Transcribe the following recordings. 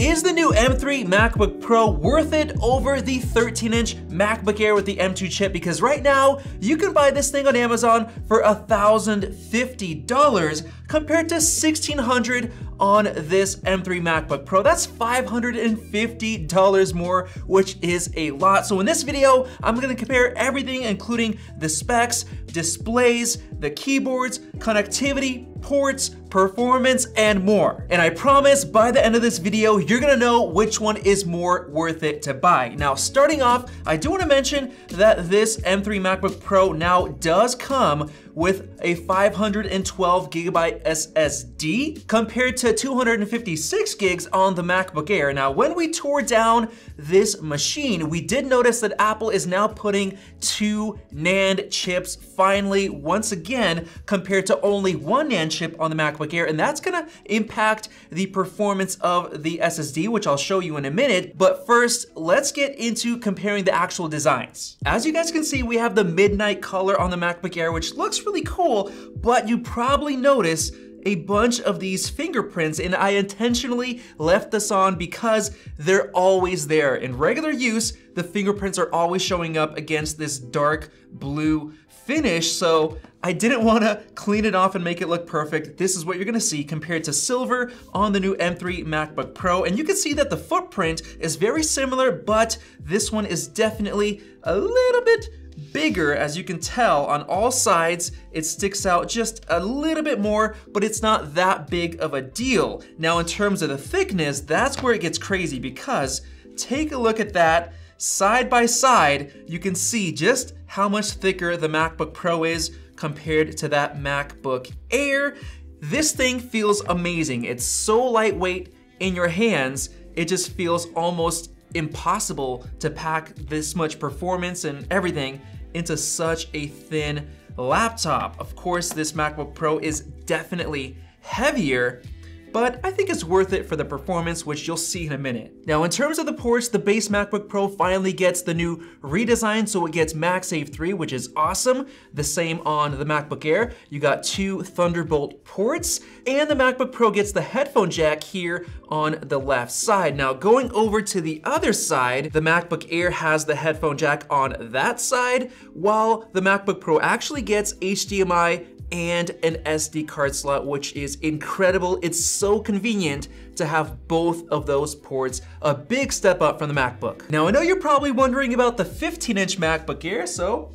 Is the new M3 MacBook Pro worth it over the 13-inch MacBook Air with the M2 chip? Because right now, you can buy this thing on Amazon for $1,050 compared to $1,600 on this M3 MacBook Pro. That's $550 more, which is a lot. So in this video, I'm gonna compare everything, including the specs, displays, the keyboards, connectivity, ports, performance, and more. And I promise by the end of this video, you're gonna know which one is more worth it to buy. Now, starting off, I do wanna mention that this M3 MacBook Pro now does come with a 512GB SSD compared to 256 gigs on the MacBook Air. Now, when we tore down this machine, we did notice that Apple is now putting 2 NAND chips finally, once again, compared to only 1 NAND chip on the MacBook Air, and that's gonna impact the performance of the SSD, which I'll show you in a minute. But first, let's get into comparing the actual designs. As you guys can see, we have the midnight color on the MacBook Air, which looks really cool, but you probably notice a bunch of these fingerprints, and I intentionally left this on because they're always there. In regular use, the fingerprints are always showing up against this dark blue finish, so I didn't want to clean it off and make it look perfect. This is what you're going to see compared to silver on the new M3 MacBook Pro. And you can see that the footprint is very similar, but this one is definitely a little bit bigger. As you can tell, on all sides, it sticks out just a little bit more, but it's not that big of a deal. Now, in terms of the thickness, that's where it gets crazy, because take a look at that. Side by side, you can see just how much thicker the MacBook Pro is compared to that MacBook Air. This thing feels amazing. It's so lightweight in your hands, it just feels almost impossible to pack this much performance and everything into such a thin laptop. Of course, this MacBook Pro is definitely heavier, but I think it's worth it for the performance, which you'll see in a minute. Now, in terms of the ports, the base MacBook Pro finally gets the new redesign, so it gets MagSafe 3, which is awesome. The same on the MacBook Air. You got 2 Thunderbolt ports, and the MacBook Pro gets the headphone jack here on the left side. Now, going over to the other side, the MacBook Air has the headphone jack on that side, while the MacBook Pro actually gets HDMI and an SD card slot, which is incredible. It's so convenient to have both of those ports, a big step up from the MacBook. Now, I know you're probably wondering about the 15-inch MacBook Air, so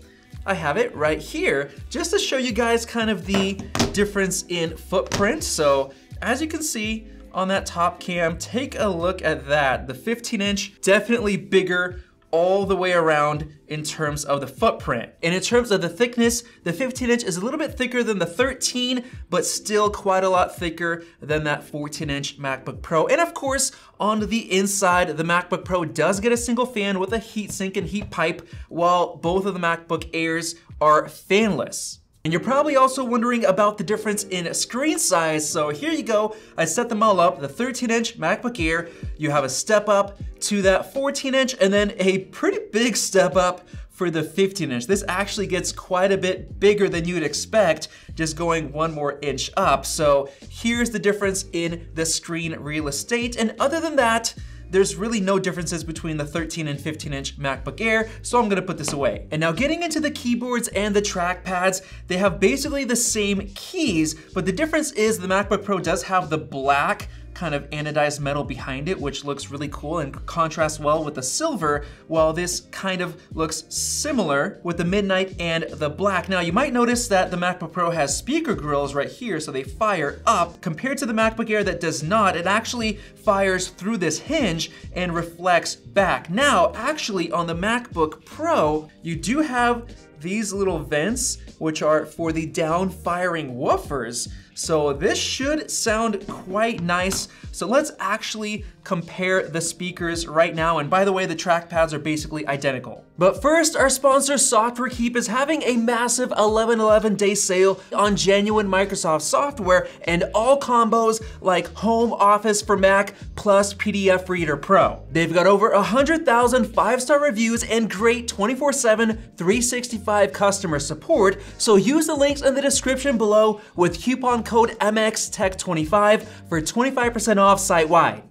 I have it right here, just to show you guys kind of the difference in footprint. So, as you can see on that top cam, take a look at that. The 15-inch, definitely bigger all the way around in terms of the footprint. And in terms of the thickness, the 15-inch is a little bit thicker than the 13, but still quite a lot thicker than that 14-inch MacBook Pro. And of course, on the inside, the MacBook Pro does get a single fan with a heatsink and heat pipe, while both of the MacBook Airs are fanless. And you're probably also wondering about the difference in screen size, so here you go. I set them all up. The 13-inch MacBook Air, you have a step up to that 14-inch, and then a pretty big step up for the 15-inch. This actually gets quite a bit bigger than you'd expect, just going one more inch up. So here's the difference in the screen real estate, and other than that, there's really no differences between the 13 and 15-inch MacBook Air, so I'm gonna put this away. And now getting into the keyboards and the trackpads, they have basically the same keys, but the difference is the MacBook Pro does have the black kind of anodized metal behind it, which looks really cool and contrasts well with the silver, while this kind of looks similar with the midnight and the black. Now, you might notice that the MacBook Pro has speaker grills right here, so they fire up. Compared to the MacBook Air that does not, it actually fires through this hinge and reflects back. Now, actually, on the MacBook Pro, you do have these little vents, which are for the down firing woofers. So this should sound quite nice. So let's actually compare the speakers right now. And by the way, the trackpads are basically identical. But first, our sponsor Software Keep is having a massive 11/11 day sale on genuine Microsoft software and all combos like Home Office for Mac plus PDF Reader Pro. They've got over 100,000 5-star reviews and great 24/7, 365 customer support. So use the links in the description below with coupon code MXTECH25 for 25% off site-wide.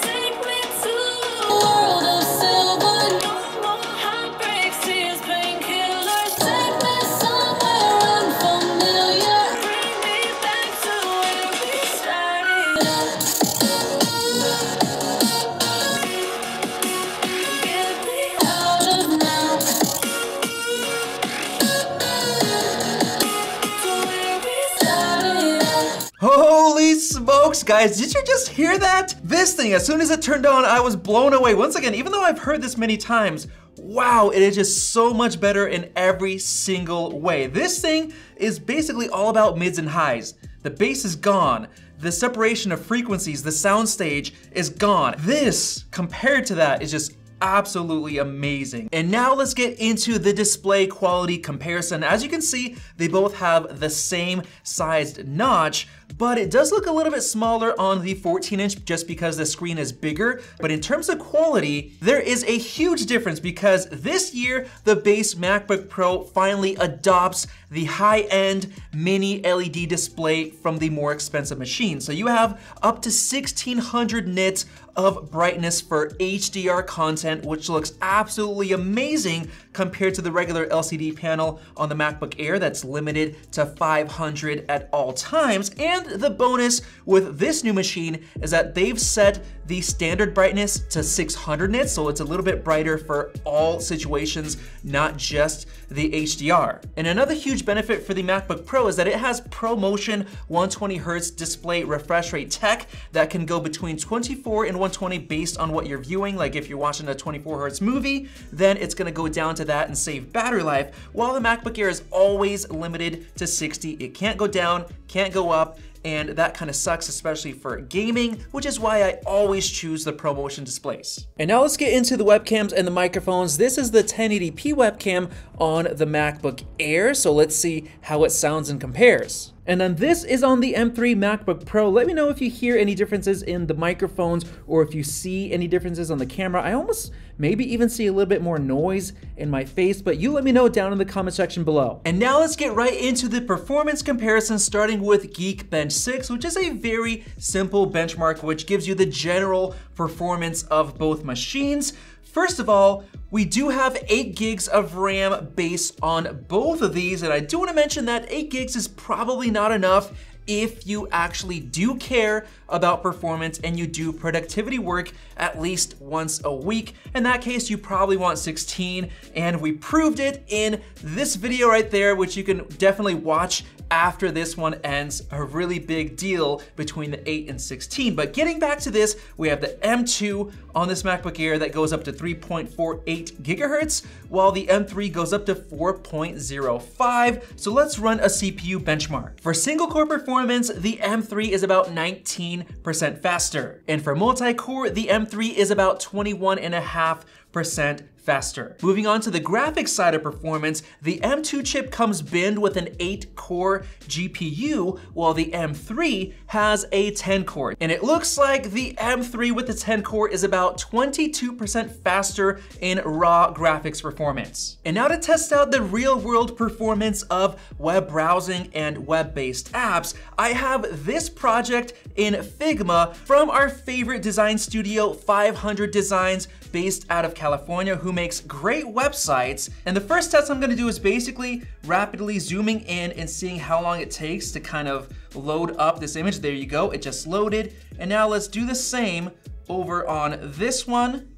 smokes, guys, did you just hear that? This thing, as soon as it turned on, I was blown away. Once again, even though I've heard this many times, wow, it is just so much better in every single way. This thing is basically all about mids and highs. The bass is gone. The separation of frequencies, the soundstage is gone. This, compared to that, is just absolutely amazing. And now let's get into the display quality comparison. As you can see, they both have the same sized notch, but it does look a little bit smaller on the 14-inch just because the screen is bigger. But in terms of quality, there is a huge difference because this year, the base MacBook Pro finally adopts the high-end mini LED display from the more expensive machine. So you have up to 1600 nits of brightness for HDR content, which looks absolutely amazing compared to the regular LCD panel on the MacBook Air that's limited to 500 at all times. And the bonus with this new machine is that they've set the standard brightness to 600 nits, so it's a little bit brighter for all situations, not just the HDR. And another huge benefit for the MacBook Pro is that it has ProMotion 120Hz display refresh rate tech that can go between 24 and 120 based on what you're viewing. Like if you're watching a 24Hz movie, then it's gonna go down to that and save battery life, while the MacBook Air is always limited to 60. It can't go down, can't go up, and that kind of sucks, especially for gaming, which is why I always choose the ProMotion displays. And now let's get into the webcams and the microphones. This is the 1080p webcam on the MacBook Air, so let's see how it sounds and compares. And then this is on the M3 MacBook Pro. Let me know if you hear any differences in the microphones or if you see any differences on the camera. I almost maybe even see a little bit more noise in my face, but you let me know down in the comment section below. And now let's get right into the performance comparison, starting with Geekbench 6, which is a very simple benchmark, which gives you the general performance of both machines. First of all, we do have 8 gigs of RAM based on both of these, and I do want to mention that 8 gigs is probably not enough if you actually do care about performance and you do productivity work at least once a week. In that case, you probably want 16, and we proved it in this video right there, which you can definitely watch after this one ends, a really big deal between the 8 and 16. But getting back to this, we have the M2 on this MacBook Air that goes up to 3.48 gigahertz, while the M3 goes up to 4.05. So let's run a CPU benchmark. For single core performance, the M3 is about 19% faster. And for multi-core, the M3 is about 21.5% faster. Moving on to the graphics side of performance, the M2 chip comes binned with an 8-core GPU, while the M3 has a 10-core. And it looks like the M3 with the 10-core is about 22% faster in raw graphics performance. And now to test out the real-world performance of web browsing and web-based apps, I have this project in Figma from our favorite design studio, 500 Designs, based out of California, who makes great websites. And the first test I'm gonna do is basically rapidly zooming in and seeing how long it takes to kind of load up this image. There you go, it just loaded. And now let's do the same over on this one.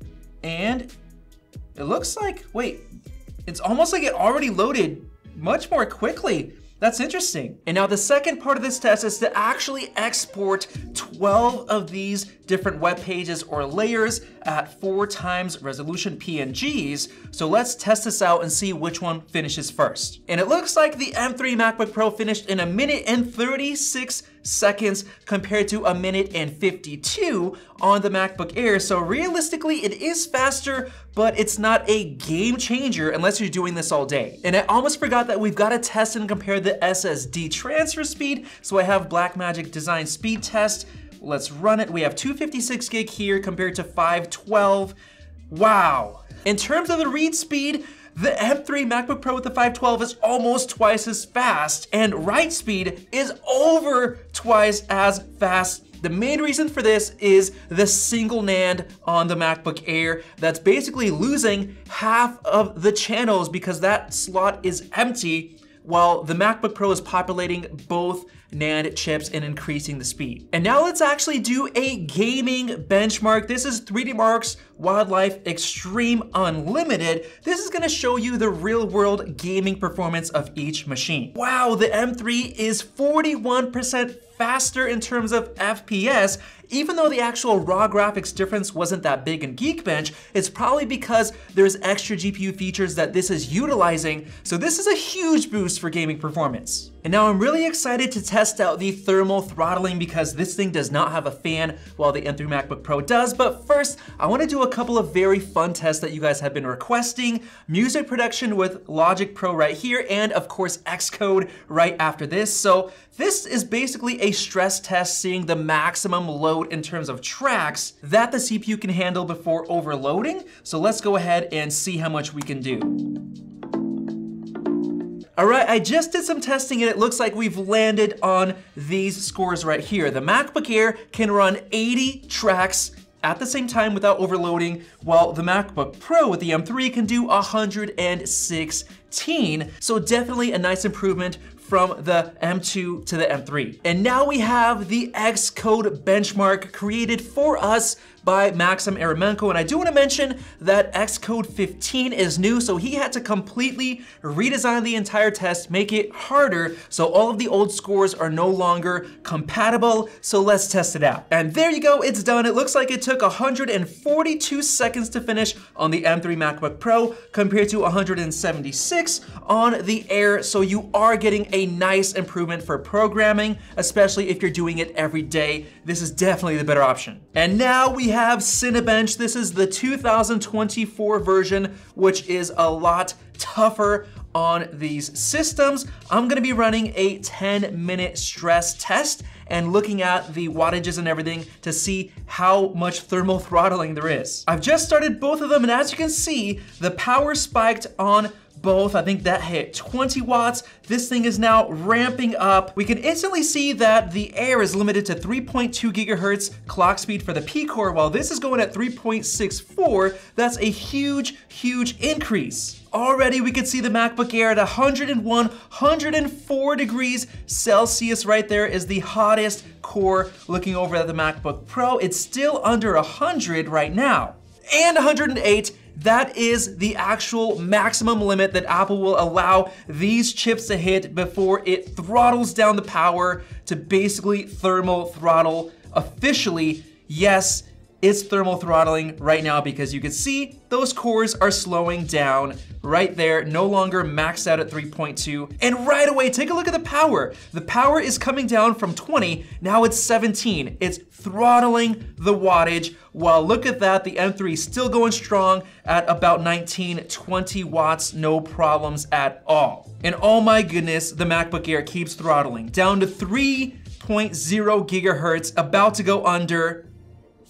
And it looks like, wait, it's almost like it already loaded much more quickly. That's interesting. And now the second part of this test is to actually export 12 of these different web pages or layers at 4x resolution PNGs. So let's test this out and see which one finishes first. And it looks like the M3 MacBook Pro finished in 1 minute and 36 seconds compared to 1 minute and 52 on the MacBook Air. So realistically, it is faster, but it's not a game changer unless you're doing this all day. And I almost forgot that we've got to test and compare the SSD transfer speed. So I have Blackmagic Design Speed Test. Let's run it. We have 256 gig here compared to 512. Wow. In terms of the read speed, the M3 MacBook Pro with the 512 is almost twice as fast, and write speed is over twice as fast. The main reason for this is the single NAND on the MacBook Air that's basically losing half of the channels because that slot is empty, while the MacBook Pro is populating both NAND chips and increasing the speed. And now let's actually do a gaming benchmark. This is 3DMark's Wildlife Extreme Unlimited. This is gonna show you the real world gaming performance of each machine. Wow, the M3 is 41% faster in terms of FPS, even though the actual raw graphics difference wasn't that big in Geekbench. It's probably because there's extra GPU features that this is utilizing, so this is a huge boost for gaming performance. And now I'm really excited to test out the thermal throttling because this thing does not have a fan while the M3 MacBook Pro does, but first I want to do a couple of very fun tests that you guys have been requesting. Music production with Logic Pro right here, and of course Xcode right after this. So this is basically a stress test seeing the maximum load in terms of tracks that the CPU can handle before overloading. So let's go ahead and see how much we can do. All right, I just did some testing and it looks like we've landed on these scores right here. The MacBook Air can run 80 tracks at the same time without overloading, while the MacBook Pro with the M3 can do 116. So definitely a nice improvement from the M2 to the M3. And now we have the Xcode benchmark created for us by Maxim Eremenko. And I do want to mention that Xcode 15 is new, so he had to completely redesign the entire test, make it harder, so all of the old scores are no longer compatible. So let's test it out. And there you go, it's done. It looks like it took 142 seconds to finish on the M3 MacBook Pro compared to 176 on the Air, so you are getting a nice improvement for programming, especially if you're doing it every day. This is definitely the better option. And now we have Cinebench. This is the 2024 version, which is a lot tougher on these systems. I'm gonna be running a 10-minute stress test and looking at the wattages and everything to see how much thermal throttling there is. I've just started both of them, and as you can see, the power spiked on both. I think that hit 20 watts. This thing is now ramping up. We can instantly see that the Air is limited to 3.2 gigahertz clock speed for the P core, while this is going at 3.64. That's a huge, huge increase. Already we could see the MacBook Air at 104 degrees Celsius right there is the hottest core. Looking over at the MacBook Pro, it's still under 100 right now, and 108. That is the actual maximum limit that Apple will allow these chips to hit before it throttles down the power to basically thermal throttle officially. Yes, it's thermal throttling right now because you can see those cores are slowing down right there, no longer maxed out at 3.2. And right away, take a look at the power. The power is coming down from 20, now it's 17. It's throttling the wattage. Well, look at that, the M3 is still going strong at about 19, 20 watts, no problems at all. And oh my goodness, the MacBook Air keeps throttling down to 3.0 gigahertz, about to go under.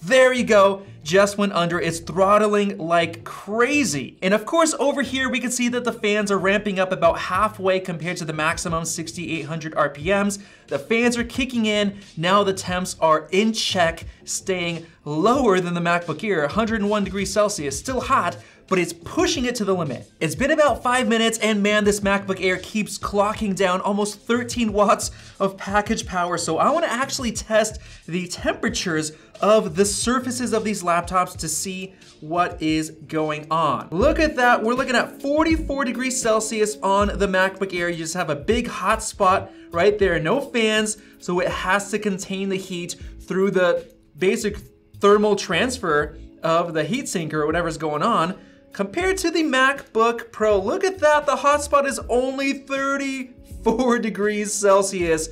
There you go, just went under. It's throttling like crazy. And of course, over here, we can see that the fans are ramping up about halfway compared to the maximum 6,800 RPMs. The fans are kicking in. Now the temps are in check, staying lower than the MacBook Air, 101 degrees Celsius, still hot, but it's pushing it to the limit. It's been about 5 minutes, and man, this MacBook Air keeps clocking down almost 13 watts of package power. So I wanna actually test the temperatures of the surfaces of these laptops to see what is going on. Look at that, we're looking at 44 degrees Celsius on the MacBook Air. You just have a big hot spot right there, no fans, so it has to contain the heat through the basic thermal transfer of the heatsink or whatever's going on. Compared to the MacBook Pro, look at that, the hotspot is only 34 degrees Celsius.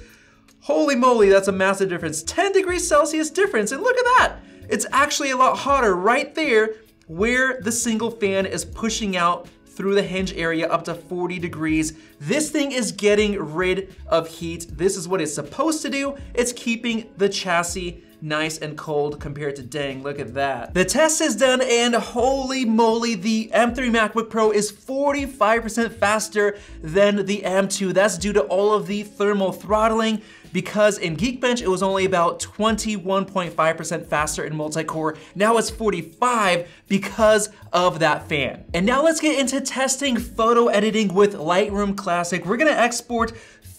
Holy moly, that's a massive difference. 10 degrees Celsius difference, and look at that. It's actually a lot hotter right there where the single fan is pushing out through the hinge area up to 40 degrees. This thing is getting rid of heat. This is what it's supposed to do. It's keeping the chassis nice and cold compared to, dang, look at that. The test is done, and holy moly, the M3 MacBook Pro is 45% faster than the M2. That's due to all of the thermal throttling, because in Geekbench, it was only about 21.5% faster in multi-core. Now it's 45 because of that fan. And now let's get into testing photo editing with Lightroom Classic. We're gonna export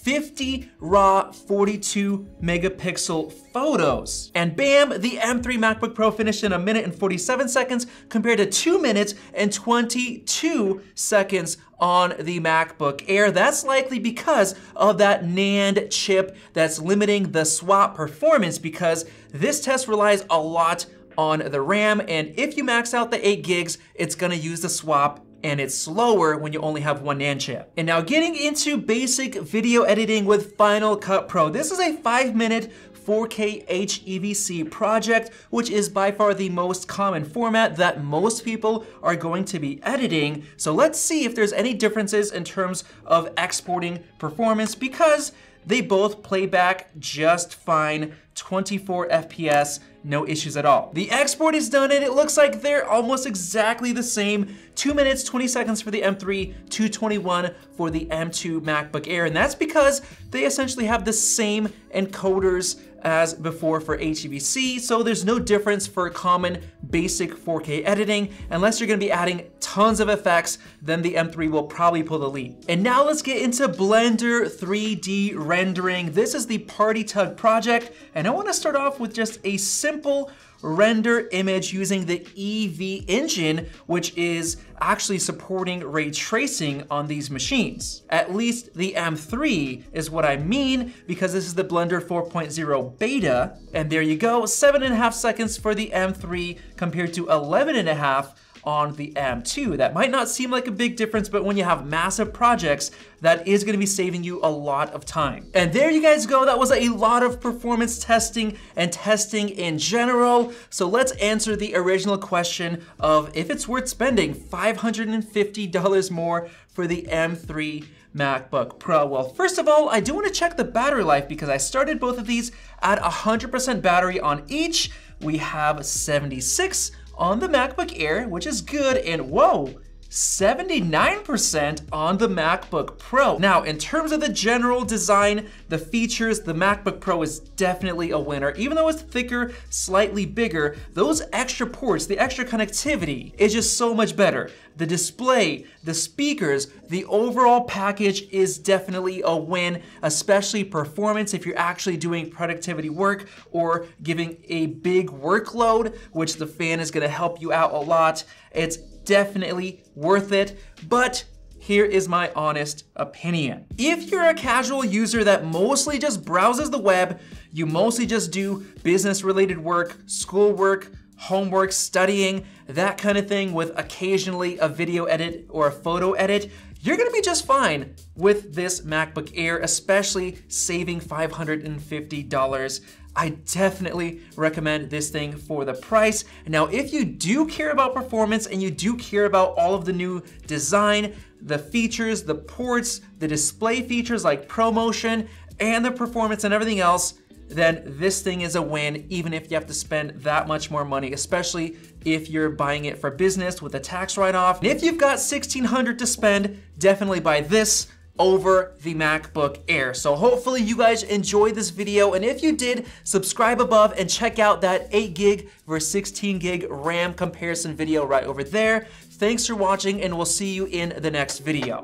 50 raw 42 megapixel photos. And bam, the M3 MacBook Pro finished in 1 minute and 47 seconds compared to 2 minutes and 22 seconds on the MacBook Air. That's likely because of that NAND chip that's limiting the swap performance, because this test relies a lot on the RAM, and if you max out the 8 gigs, it's gonna use the swap and it's slower when you only have one NAND chip. And now getting into basic video editing with Final Cut Pro. This is a 5-minute 4K HEVC project, which is by far the most common format that most people are going to be editing. So let's see if there's any differences in terms of exporting performance, because they both play back just fine, 24 FPS, no issues at all. The export is done and it looks like they're almost exactly the same. 2 minutes, 20 seconds for the M3, 2:21 for the M2 MacBook Air. And that's because they essentially have the same encoders as before for HEVC, so there's no difference for common basic 4K editing. Unless you're gonna be adding tons of effects, then the M3 will probably pull the lead. And now let's get into Blender 3D rendering. This is the Party Tug project, and I wanna start off with just a simple render image using the EV engine, which is actually supporting ray tracing on these machines. At least the M3 is what I mean, because this is the Blender 4.0 beta. And there you go, 7.5 seconds for the M3 compared to 11.5 on the M2. That might not seem like a big difference, but when you have massive projects, that is gonna be saving you a lot of time. And there you guys go, that was a lot of performance testing and testing in general. So let's answer the original question of if it's worth spending $550 more for the M3 MacBook Pro. Well, first of all, I do wanna check the battery life, because I started both of these at 100% battery on each. We have 76 on the MacBook Air, which is good, and whoa, 79% on the MacBook Pro. Now, in terms of the general design, the features, the MacBook Pro is definitely a winner. Even though it's thicker, slightly bigger, those extra ports, the extra connectivity is just so much better. The display, the speakers, the overall package is definitely a win, especially performance if you're actually doing productivity work or giving a big workload, which the fan is gonna help you out a lot. It's definitely worth it, but here is my honest opinion. If you're a casual user that mostly just browses the web, you mostly just do business-related work, schoolwork, homework, studying, that kind of thing, with occasionally a video edit or a photo edit, you're gonna be just fine with this MacBook Air, especially saving $550. I definitely recommend this thing for the price. Now, if you do care about performance and you do care about all of the new design, the features, the ports, the display features like ProMotion, and the performance and everything else, then this thing is a win, even if you have to spend that much more money, especially if you're buying it for business with a tax write-off. And if you've got $1,600 to spend, definitely buy this over the MacBook Air. So hopefully you guys enjoyed this video, and if you did, subscribe above and check out that 8 gig versus 16 gig RAM comparison video right over there. Thanks for watching, and we'll see you in the next video.